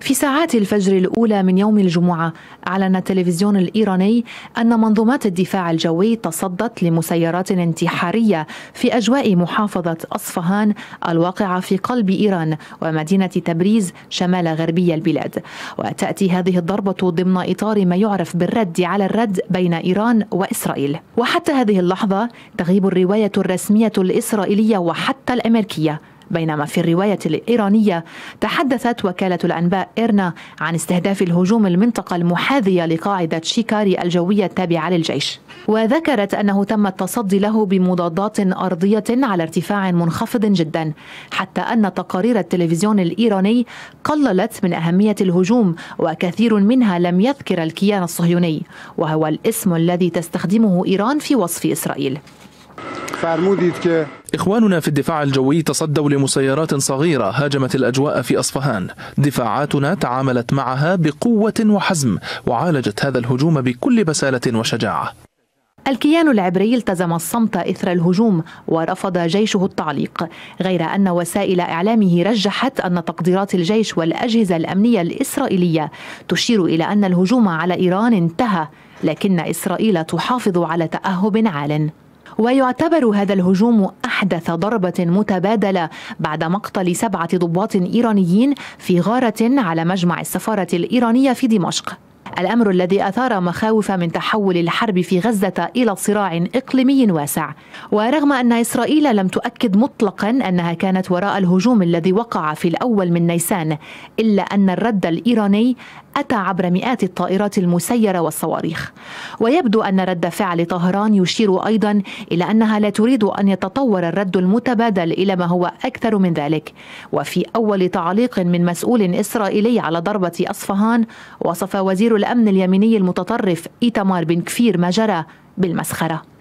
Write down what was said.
في ساعات الفجر الأولى من يوم الجمعة أعلن التلفزيون الإيراني أن منظومات الدفاع الجوي تصدت لمسيرات انتحارية في أجواء محافظة أصفهان الواقعة في قلب إيران ومدينة تبريز شمال غربي البلاد. وتأتي هذه الضربة ضمن إطار ما يعرف بالرد على الرد بين إيران وإسرائيل. وحتى هذه اللحظة تغيب الرواية الرسمية الإسرائيلية وحتى الأمريكية، بينما في الرواية الإيرانية تحدثت وكالة الأنباء إيرنا عن استهداف الهجوم المنطقة المحاذية لقاعدة شيكاري الجوية التابعة للجيش، وذكرت أنه تم التصدي له بمضادات أرضية على ارتفاع منخفض جدا، حتى أن تقارير التلفزيون الإيراني قللت من أهمية الهجوم وكثير منها لم يذكر الكيان الصهيوني، وهو الاسم الذي تستخدمه إيران في وصف إسرائيل. إخواننا في الدفاع الجوي تصدوا لمسيرات صغيرة هاجمت الأجواء في أصفهان. دفاعاتنا تعاملت معها بقوة وحزم وعالجت هذا الهجوم بكل بسالة وشجاعة. الكيان العبري التزم الصمت إثر الهجوم ورفض جيشه التعليق، غير أن وسائل إعلامه رجحت أن تقديرات الجيش والأجهزة الأمنية الإسرائيلية تشير إلى أن الهجوم على إيران انتهى، لكن إسرائيل تحافظ على تأهب عال. ويعتبر هذا الهجوم أحدث ضربة متبادلة بعد مقتل 7 ضباط إيرانيين في غارة على مجمع السفارة الإيرانية في دمشق، الأمر الذي أثار مخاوف من تحول الحرب في غزة إلى صراع إقليمي واسع. ورغم أن إسرائيل لم تؤكد مطلقا أنها كانت وراء الهجوم الذي وقع في الأول من نيسان، إلا أن الرد الإيراني أتى عبر مئات الطائرات المسيرة والصواريخ. ويبدو أن رد فعل طهران يشير أيضا إلى أنها لا تريد أن يتطور الرد المتبادل إلى ما هو أكثر من ذلك. وفي أول تعليق من مسؤول إسرائيلي على ضربة أصفهان، وصف وزير الأمن اليميني المتطرف إيتمار بن كفير ما جرى بالمسخرة.